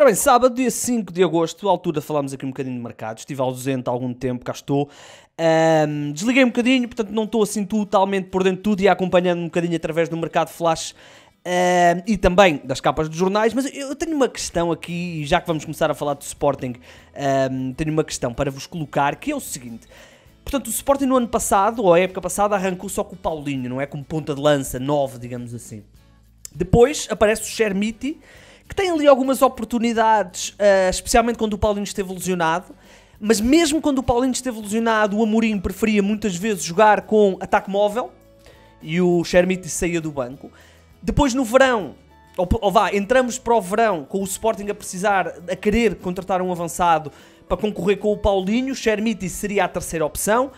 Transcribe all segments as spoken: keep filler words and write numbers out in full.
Ora bem, sábado, dia cinco de agosto, à altura falámos aqui um bocadinho de mercados, estive ausente há algum tempo, cá estou, um, desliguei um bocadinho, portanto não estou assim totalmente por dentro de tudo e acompanhando um bocadinho através do mercado flash uh, e também das capas dos jornais, mas eu tenho uma questão aqui, e já que vamos começar a falar do Sporting, um, tenho uma questão para vos colocar, que é o seguinte... Portanto, o Sporting no ano passado, ou a época passada, arrancou só com o Paulinho, não é? Como ponta de lança, nove, digamos assim. Depois aparece o Chermiti, que tem ali algumas oportunidades, uh, especialmente quando o Paulinho esteve lesionado. Mas mesmo quando o Paulinho esteve lesionado, o Amorim preferia muitas vezes jogar com ataque móvel e o Chermiti saía do banco. Depois no verão, ou, ou vá, entramos para o verão com o Sporting a precisar, a querer contratar um avançado para concorrer com o Paulinho, o Chermiti seria a terceira opção,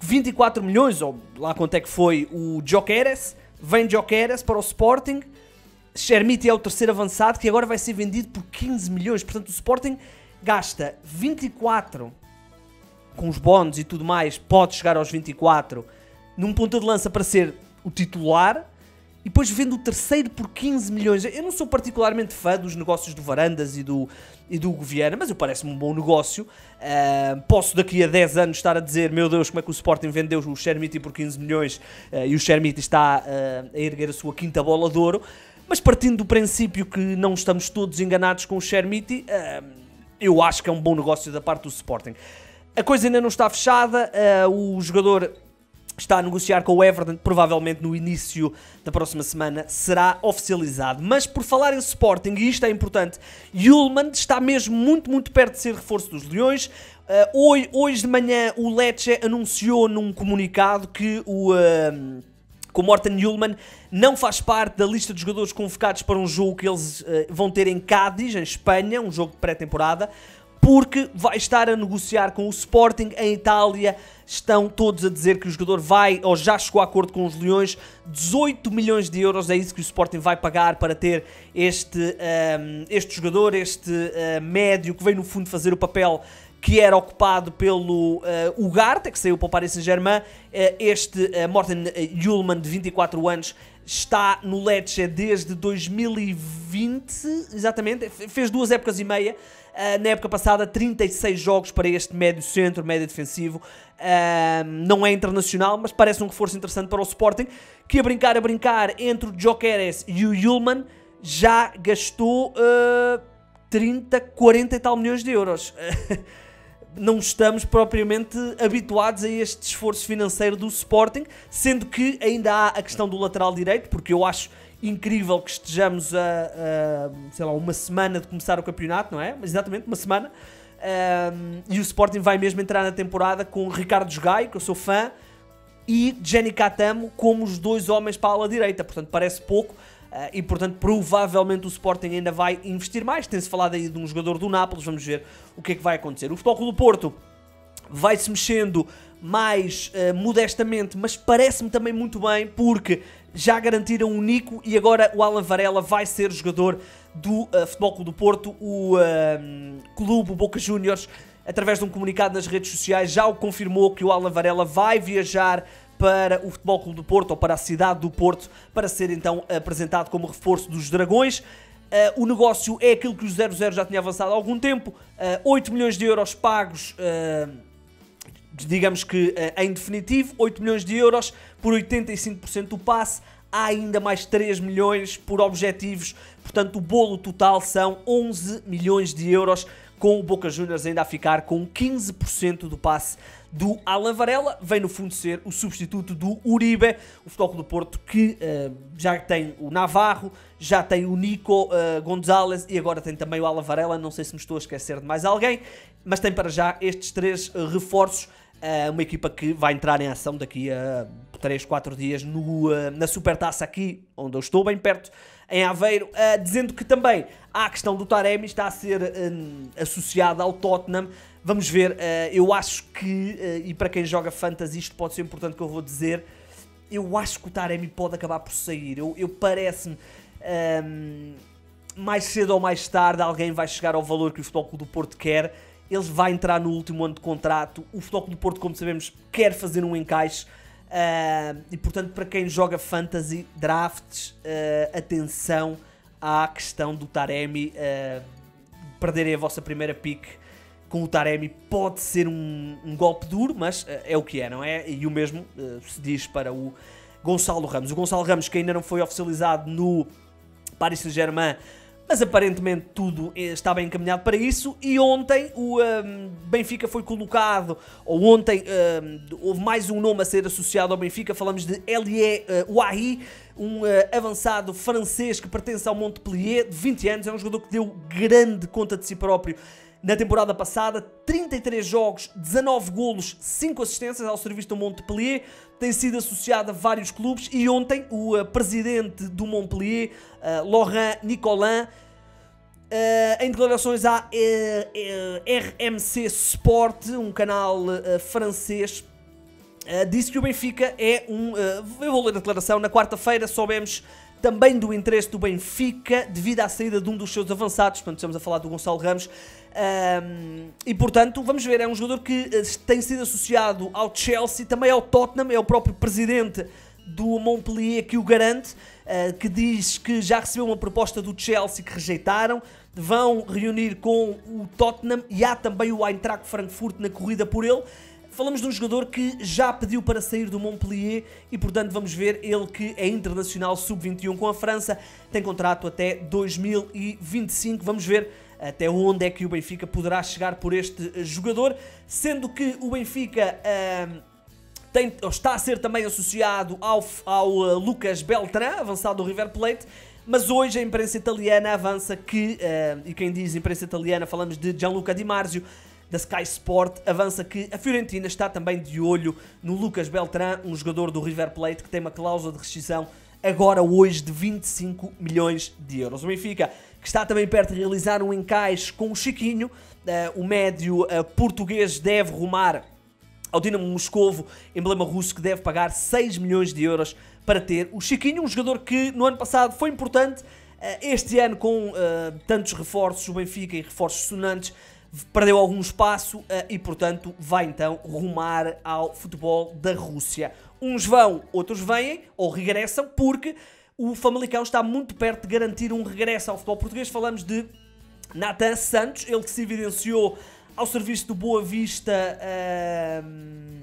vinte e quatro milhões, ou lá quanto é que foi, o Gyökeres, vem Gyökeres para o Sporting, Chermiti é o terceiro avançado, que agora vai ser vendido por quinze milhões, portanto o Sporting gasta vinte e quatro, com os bónus e tudo mais, pode chegar aos vinte e quatro, num ponta de lança para ser o titular, e depois vendo o terceiro por quinze milhões. Eu não sou particularmente fã dos negócios do Varandas e do, e do Goviana, mas eu parece-me um bom negócio. Uh, posso daqui a dez anos estar a dizer, meu Deus, como é que o Sporting vendeu o Chermiti por quinze milhões uh, e o Chermiti está uh, a erguer a sua quinta bola de ouro. Mas partindo do princípio que não estamos todos enganados com o Chermiti, uh, eu acho que é um bom negócio da parte do Sporting. A coisa ainda não está fechada, uh, o jogador... está a negociar com o Everton, provavelmente no início da próxima semana será oficializado. Mas por falar em Sporting, e isto é importante, Hjulmand está mesmo muito, muito perto de ser reforço dos Leões. Uh, hoje, hoje de manhã o Lecce anunciou num comunicado que o, uh, que o Morten Hjulmand não faz parte da lista de jogadores convocados para um jogo que eles uh, vão ter em Cádiz, em Espanha, um jogo de pré-temporada, porque vai estar a negociar com o Sporting em Itália. Estão todos a dizer que o jogador vai, ou já chegou a acordo com os Leões, dezoito milhões de euros, é isso que o Sporting vai pagar para ter este, um, este jogador, este uh, médio, que veio no fundo fazer o papel que era ocupado pelo uh, Ugarte, que saiu para o Paris Saint-Germain. Uh, este uh, Morten Hjulmand, de vinte e quatro anos, está no Lecce desde dois mil e vinte, exatamente, fez duas épocas e meia. Uh, na época passada, trinta e seis jogos para este médio centro, médio defensivo. Uh, não é internacional, mas parece um reforço interessante para o Sporting, que a brincar, a brincar, entre o Gyökeres e o Hjulmand, já gastou uh, trinta, quarenta e tal milhões de euros. Não estamos propriamente habituados a este esforço financeiro do Sporting, sendo que ainda há a questão do lateral direito, porque eu acho incrível que estejamos a, a sei lá, uma semana de começar o campeonato, não é? Mas exatamente, uma semana. Um, e o Sporting vai mesmo entrar na temporada com Ricardo Jogai, que eu sou fã, e Jenny Catamo como os dois homens para a ala direita, portanto parece pouco. Uh, e portanto provavelmente o Sporting ainda vai investir mais, tem-se falado aí de um jogador do Nápoles, vamos ver o que é que vai acontecer. O Futebol Clube do Porto vai-se mexendo mais uh, modestamente, mas parece-me também muito bem, porque já garantiram o Nico e agora o Alan Varela vai ser jogador do uh, Futebol Clube do Porto. O uh, clube, o Boca Juniors, através de um comunicado nas redes sociais, já o confirmou que o Alan Varela vai viajar para o Futebol Clube do Porto, ou para a cidade do Porto, para ser então apresentado como reforço dos Dragões. Uh, o negócio é aquilo que o zero zero já tinha avançado há algum tempo, uh, oito milhões de euros pagos, uh, digamos que uh, em definitivo, oito milhões de euros por oitenta e cinco por cento do passe, há ainda mais três milhões por objetivos, portanto o bolo total são onze milhões de euros, com o Boca Juniors ainda a ficar com quinze por cento do passe do Alan Varela. Vem no fundo ser o substituto do Uribe, o Futebol Clube do Porto, que uh, já tem o Navarro, já tem o Nico uh, Gonzalez e agora tem também o Alan Varela. Não sei se me estou a esquecer de mais alguém, mas tem para já estes três uh, reforços, uh, uma equipa que vai entrar em ação daqui a três, quatro dias no, uh, na Supertaça aqui, onde eu estou bem perto, em Aveiro, uh, dizendo que também há a questão do Taremi, está a ser uh, associada ao Tottenham. Vamos ver, uh, eu acho que, uh, e para quem joga fantasy isto pode ser importante que eu vou dizer, eu acho que o Taremi pode acabar por sair, eu, eu parece-me, um, mais cedo ou mais tarde alguém vai chegar ao valor que o Futebol Clube do Porto quer, ele vai entrar no último ano de contrato, o Futebol Clube do Porto, como sabemos, quer fazer um encaixe. Uh, e portanto, para quem joga fantasy, drafts, uh, atenção à questão do Taremi, uh, perderem a vossa primeira pique com o Taremi pode ser um, um golpe duro, mas uh, é o que é, não é? E o mesmo uh, se diz para o Gonçalo Ramos. O Gonçalo Ramos, que ainda não foi oficializado no Paris Saint-Germain, mas aparentemente tudo está bem encaminhado para isso. E ontem o um, Benfica foi colocado, ou ontem um, houve mais um nome a ser associado ao Benfica. Falamos de Elie Wahi, um uh, avançado francês que pertence ao Montpellier, de vinte anos. É um jogador que deu grande conta de si próprio na temporada passada, trinta e três jogos, dezanove golos, cinco assistências ao serviço do Montpellier, tem sido associado a vários clubes e ontem o uh, presidente do Montpellier, uh, Laurent Nicolin, uh, em declarações à uh, uh, R M C Sport, um canal uh, francês, uh, disse que o Benfica é um... Uh, eu vou ler a declaração. Na quarta-feira soubemos também do interesse do Benfica devido à saída de um dos seus avançados, portanto estamos a falar do Gonçalo Ramos, um, e portanto vamos ver, é um jogador que tem sido associado ao Chelsea, também ao Tottenham, é o próprio presidente do Montpellier que o garante, uh, que diz que já recebeu uma proposta do Chelsea que rejeitaram, vão reunir com o Tottenham e há também o Eintracht Frankfurt na corrida por ele. Falamos de um jogador que já pediu para sair do Montpellier e, portanto, vamos ver, ele que é internacional sub vinte e um com a França, tem contrato até dois mil e vinte e cinco. Vamos ver até onde é que o Benfica poderá chegar por este jogador, sendo que o Benfica uh, tem, está a ser também associado ao, ao uh, Lucas Beltrán, avançado do River Plate, mas hoje a imprensa italiana avança que, uh, e quem diz imprensa italiana, falamos de Gianluca Di Marzio, da Sky Sport, avança que a Fiorentina está também de olho no Lucas Beltrán, um jogador do River Plate que tem uma cláusula de rescisão agora hoje de vinte e cinco milhões de euros. O Benfica, que está também perto de realizar um encaixe com o Chiquinho, uh, o médio uh, português deve rumar ao Dinamo Moscovo, emblema russo que deve pagar seis milhões de euros para ter o Chiquinho, um jogador que no ano passado foi importante, uh, este ano com uh, tantos reforços, o Benfica e reforços sonantes, perdeu algum espaço e, portanto, vai então rumar ao futebol da Rússia. Uns vão, outros vêm ou regressam, porque o Famalicão está muito perto de garantir um regresso ao futebol português. Falamos de Nathan Santos, ele que se evidenciou ao serviço do Boa Vista... Hum,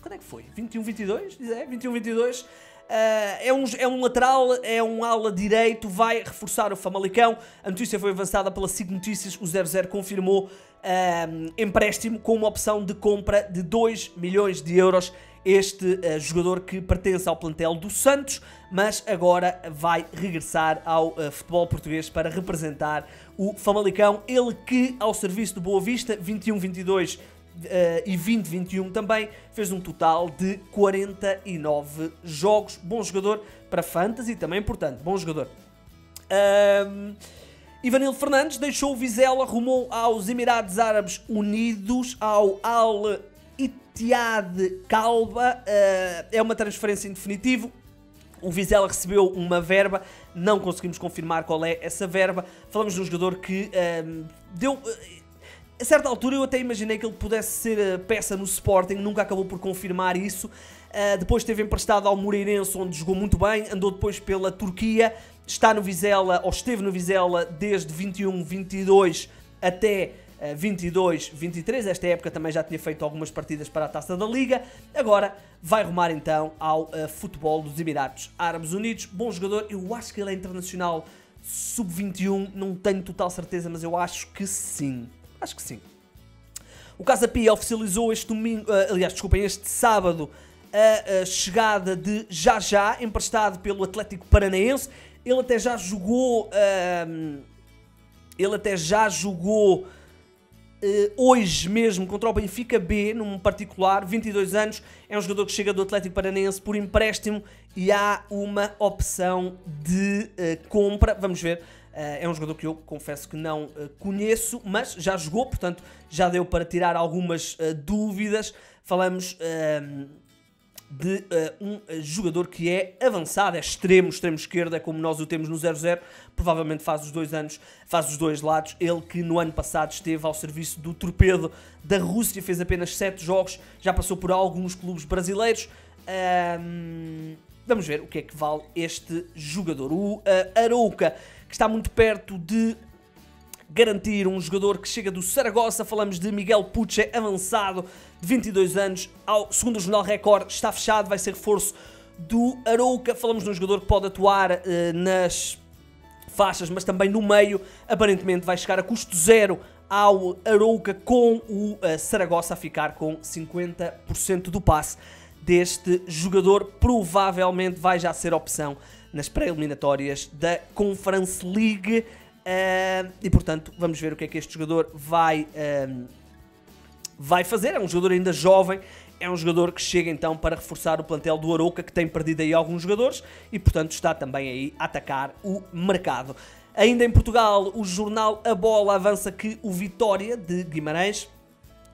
quando é que foi? vinte e um, vinte e dois? É, vinte e um, vinte e dois... Uh, é, um, é um lateral, é um ala direito, vai reforçar o Famalicão. A notícia foi avançada pela S I C Notícias, o zero zero confirmou uh, empréstimo com uma opção de compra de dois milhões de euros. Este uh, jogador que pertence ao plantel do Santos, mas agora vai regressar ao uh, futebol português para representar o Famalicão. Ele que, ao serviço do Boa Vista, vinte e um, vinte e dois... Uh, e vinte, vinte e um também, fez um total de quarenta e nove jogos. Bom jogador para Fantasy, também importante, bom jogador. Um, Ivanildo Fernandes deixou o Vizela, rumou aos Emirados Árabes Unidos, ao Al Ittihad Calba. Uh, é uma transferência em definitivo. O Vizela recebeu uma verba, não conseguimos confirmar qual é essa verba. Falamos de um jogador que um, deu... Uh, A certa altura eu até imaginei que ele pudesse ser peça no Sporting, nunca acabou por confirmar isso. Uh, depois esteve emprestado ao Moreirense, onde jogou muito bem, andou depois pela Turquia, está no Vizela, ou esteve no Vizela desde vinte e um, vinte e dois até uh, vinte e dois, vinte e três. Esta época também já tinha feito algumas partidas para a Taça da Liga. Agora vai rumar então ao uh, futebol dos Emirados Árabes Unidos. Bom jogador, eu acho que ele é internacional sub vinte e um, não tenho total certeza, mas eu acho que sim. Acho que sim. O Casa Pia oficializou este domingo, uh, aliás, desculpem, este sábado, a, a chegada de Já Já, emprestado pelo Atlético Paranaense. Ele até já jogou, uh, ele até já jogou uh, hoje mesmo contra o Benfica B, num particular, vinte e dois anos. É um jogador que chega do Atlético Paranaense por empréstimo e há uma opção de uh, compra. Vamos ver. Uh, é um jogador que eu confesso que não uh, conheço, mas já jogou, portanto já deu para tirar algumas uh, dúvidas. Falamos uh, de uh, um jogador que é avançado, é extremo, extremo esquerdo, é como nós o temos no zero zero, provavelmente faz os dois anos, faz os dois lados. Ele que no ano passado esteve ao serviço do Torpedo da Rússia, fez apenas sete jogos, já passou por alguns clubes brasileiros. Uh, vamos ver o que é que vale este jogador. O uh, Arouca, que está muito perto de garantir um jogador que chega do Saragossa. Falamos de Miguel Puche, avançado, de vinte e dois anos, ao segundo o Jornal Record, está fechado, vai ser reforço do Arouca. Falamos de um jogador que pode atuar uh, nas faixas, mas também no meio. Aparentemente vai chegar a custo zero ao Arouca, com o uh, Saragossa a ficar com cinquenta por cento do passe deste jogador. Provavelmente vai já ser opção nas pré-eliminatórias da Conference League. Uh, e portanto vamos ver o que é que este jogador vai, uh, vai fazer. É um jogador ainda jovem, é um jogador que chega então para reforçar o plantel do Arouca, que tem perdido aí alguns jogadores e portanto está também aí a atacar o mercado. Ainda em Portugal, o jornal A Bola avança que o Vitória de Guimarães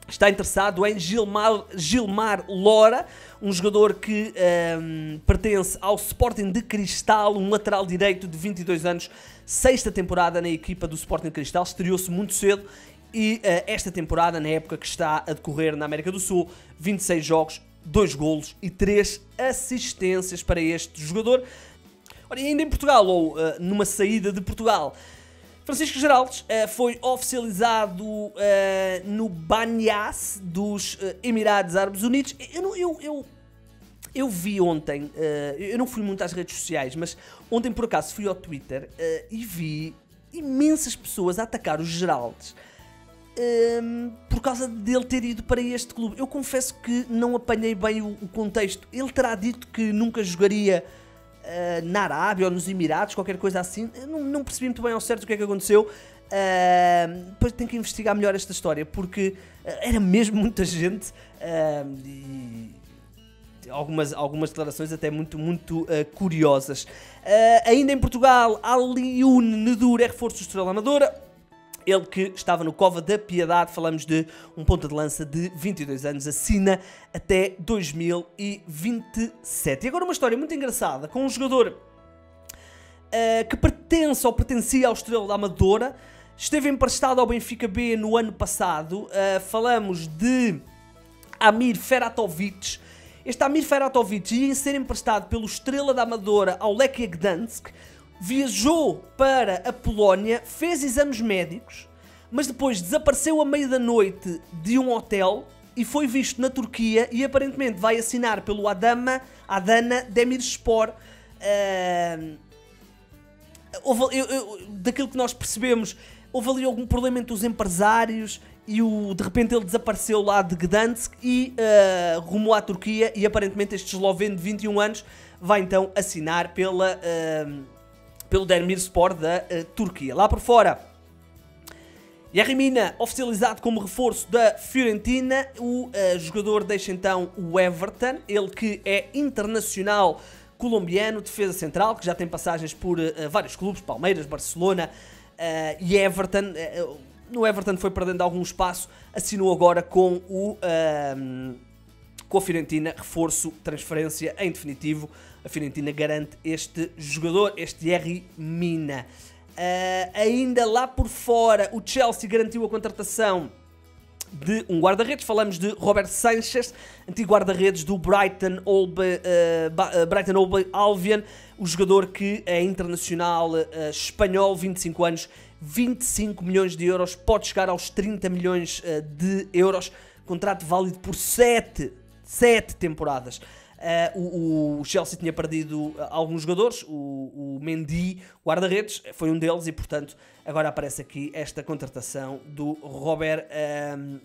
está interessado em Gilmar, Gilmar Lora, um jogador que um, pertence ao Sporting de Cristal, um lateral direito de vinte e dois anos, sexta temporada na equipa do Sporting de Cristal, estreou-se muito cedo e uh, esta temporada, na época que está a decorrer na América do Sul, vinte e seis jogos, dois golos e três assistências para este jogador. Ora, e ainda em Portugal, ou uh, numa saída de Portugal, Francisco Geraldes uh, foi oficializado uh, no Banhas dos uh, Emirados Árabes Unidos. Eu, eu, eu, eu vi ontem, uh, eu não fui muito às redes sociais, mas ontem por acaso fui ao Twitter uh, e vi imensas pessoas a atacar o Geraldes uh, por causa dele ter ido para este clube. Eu confesso que não apanhei bem o, o contexto. Ele terá dito que nunca jogaria Uh, na Arábia ou nos Emirados, qualquer coisa assim. Eu não, não percebi muito bem ao certo o que é que aconteceu. Uh, depois tenho que investigar melhor esta história, porque uh, era mesmo muita gente uh, e algumas, algumas declarações até muito, muito uh, curiosas. Uh, ainda em Portugal, Alioune Nedur é reforço do Estrela Amadora. Ele que estava no Cova da Piedade, falamos de um ponta de lança de vinte e dois anos, assina até dois mil e vinte e sete. E agora uma história muito engraçada, com um jogador uh, que pertence ou pertencia ao Estrela da Amadora, esteve emprestado ao Benfica B no ano passado. Uh, falamos de Amir Ferhatović. Este Amir Ferhatović ia ser emprestado pelo Estrela da Amadora ao Lechia Gdansk, viajou para a Polónia, fez exames médicos, mas depois desapareceu à meia da noite de um hotel e foi visto na Turquia e aparentemente vai assinar pelo Adana, Adana Demirspor. Uh, houve, eu, eu, daquilo que nós percebemos, houve ali algum problema entre os empresários e o, de repente ele desapareceu lá de Gdansk e uh, rumou à Turquia e aparentemente este esloveno de vinte e um anos vai então assinar pela... Uh, pelo Demirspor da uh, Turquia. Lá por fora, Chermiti, oficializado como reforço da Fiorentina, o uh, jogador deixa então o Everton, ele que é internacional colombiano, defesa central, que já tem passagens por uh, vários clubes, Palmeiras, Barcelona uh, e Everton. Uh, no Everton foi perdendo algum espaço, assinou agora com o... Uh, com a Fiorentina, reforço, transferência, em definitivo, a Fiorentina garante este jogador, este Chermiti. Uh, ainda lá por fora, o Chelsea garantiu a contratação de um guarda-redes, falamos de Robert Sanchez, antigo guarda-redes do Brighton Hove uh, Brighton Hove Albion, o jogador que é internacional uh, espanhol, vinte e cinco anos, vinte e cinco milhões de euros, pode chegar aos trinta milhões uh, de euros, contrato válido por sete sete temporadas. Uh, o, o Chelsea tinha perdido alguns jogadores, o, o Mendy, guarda-redes, foi um deles e, portanto, agora aparece aqui esta contratação do Robert, um,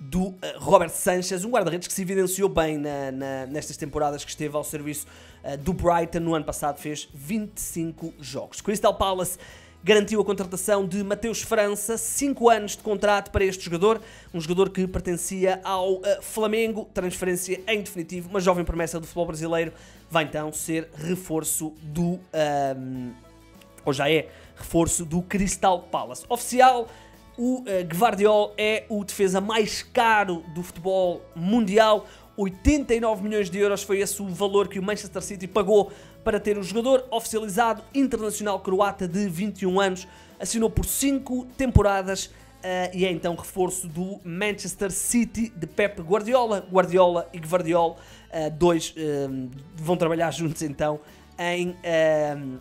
do, uh, Robert Sanchez, um guarda-redes que se evidenciou bem na, na, nestas temporadas que esteve ao serviço uh, do Brighton. No ano passado fez vinte e cinco jogos. Crystal Palace garantiu a contratação de Mateus França, cinco anos de contrato para este jogador, um jogador que pertencia ao uh, Flamengo, transferência em definitivo, uma jovem promessa do futebol brasileiro, vai então ser reforço do, um, ou já é, reforço do Crystal Palace. Oficial, o uh, Gvardiol é o defesa mais caro do futebol mundial, oitenta e nove milhões de euros foi esse o valor que o Manchester City pagou para ter o jogador. Oficializado, internacional croata de vinte e um anos, assinou por cinco temporadas uh, e é então reforço do Manchester City de Pep Guardiola. Guardiola e Gvardiol, uh, dois uh, vão trabalhar juntos então em, uh,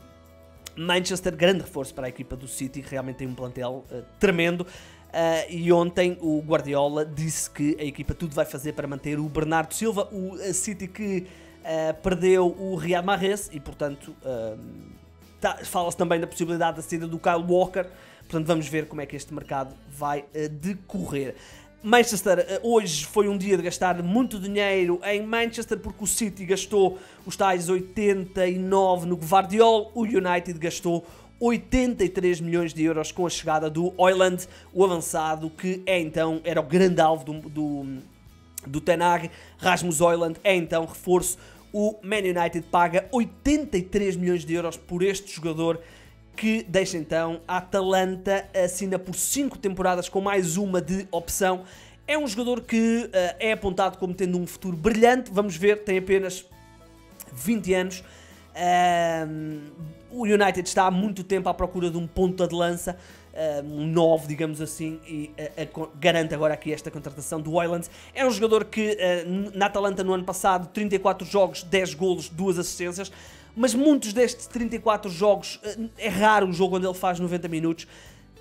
Manchester, grande reforço para a equipa do City, que realmente tem um plantel uh, tremendo, uh, e ontem o Guardiola disse que a equipa tudo vai fazer para manter o Bernardo Silva, o City que uh, perdeu o Riyad Mahrez, e portanto uh, tá, fala-se também da possibilidade da saída do Kyle Walker, portanto vamos ver como é que este mercado vai uh, decorrer. Manchester, hoje foi um dia de gastar muito dinheiro em Manchester, porque o City gastou os tais oitenta e nove no Guardiola, o United gastou oitenta e três milhões de euros com a chegada do Haaland, o avançado que é então, era o grande alvo do, do, do Ten Hag. Rasmus Haaland é então reforço, o Man United paga oitenta e três milhões de euros por este jogador, que deixa então a Atalanta, assina por cinco temporadas com mais uma de opção. É um jogador que uh, é apontado como tendo um futuro brilhante, vamos ver, tem apenas vinte anos. Uh, o United está há muito tempo à procura de um ponta de lança, uh, um nove, digamos assim, e uh, uh, garante agora aqui esta contratação do Haaland. É um jogador que uh, na Atalanta no ano passado, trinta e quatro jogos, dez golos, duas assistências. Mas muitos destes trinta e quatro jogos, é raro o jogo onde ele faz noventa minutos.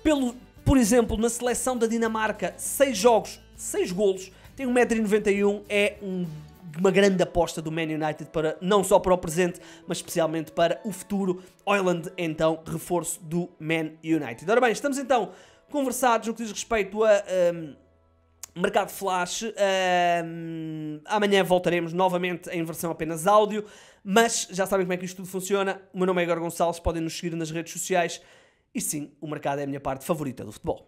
Pelo, por exemplo, na seleção da Dinamarca, seis jogos, seis golos, tem um metro e noventa e um, é um, uma grande aposta do Man United, para, não só para o presente, mas especialmente para o futuro. Haaland, então, reforço do Man United. Ora bem, estamos então conversados no que diz respeito a... Um, Mercado Flash, um, amanhã voltaremos novamente em versão apenas áudio, mas já sabem como é que isto tudo funciona. O meu nome é Igor Gonçalves, podem nos seguir nas redes sociais e sim, o mercado é a minha parte favorita do futebol.